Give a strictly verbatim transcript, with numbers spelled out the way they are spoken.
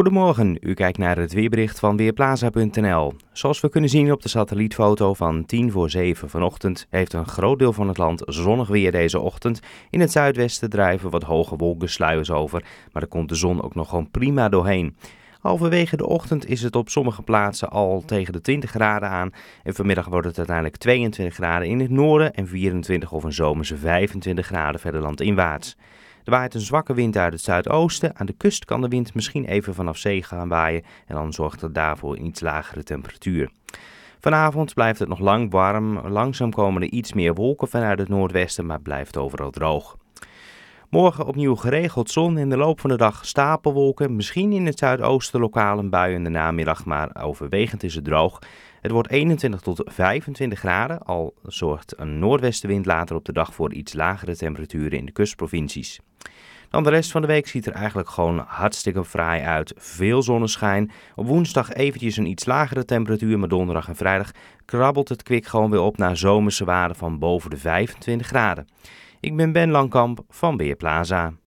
Goedemorgen, u kijkt naar het weerbericht van Weerplaza punt n l. Zoals we kunnen zien op de satellietfoto van tien voor zeven vanochtend heeft een groot deel van het land zonnig weer deze ochtend. In het zuidwesten drijven wat hoge wolkensluiers over, maar daar komt de zon ook nog gewoon prima doorheen. Halverwege de ochtend is het op sommige plaatsen al tegen de twintig graden aan en vanmiddag wordt het uiteindelijk tweeëntwintig graden in het noorden en vierentwintig of een zomerse vijfentwintig graden verder landinwaarts. Er waait een zwakke wind uit het zuidoosten. Aan de kust kan de wind misschien even vanaf zee gaan waaien en dan zorgt dat daarvoor een iets lagere temperatuur. Vanavond blijft het nog lang warm. Langzaam komen er iets meer wolken vanuit het noordwesten, maar blijft overal droog. Morgen opnieuw geregeld zon, in de loop van de dag stapelwolken, misschien in het zuidoosten lokaal een bui in de namiddag, maar overwegend is het droog. Het wordt eenentwintig tot vijfentwintig graden, al zorgt een noordwestenwind later op de dag voor iets lagere temperaturen in de kustprovincies. Dan de rest van de week ziet er eigenlijk gewoon hartstikke fraai uit. Veel zonneschijn. Op woensdag eventjes een iets lagere temperatuur, maar donderdag en vrijdag krabbelt het kwik gewoon weer op naar zomerse waarden van boven de vijfentwintig graden. Ik ben Ben Langkamp van Weerplaza.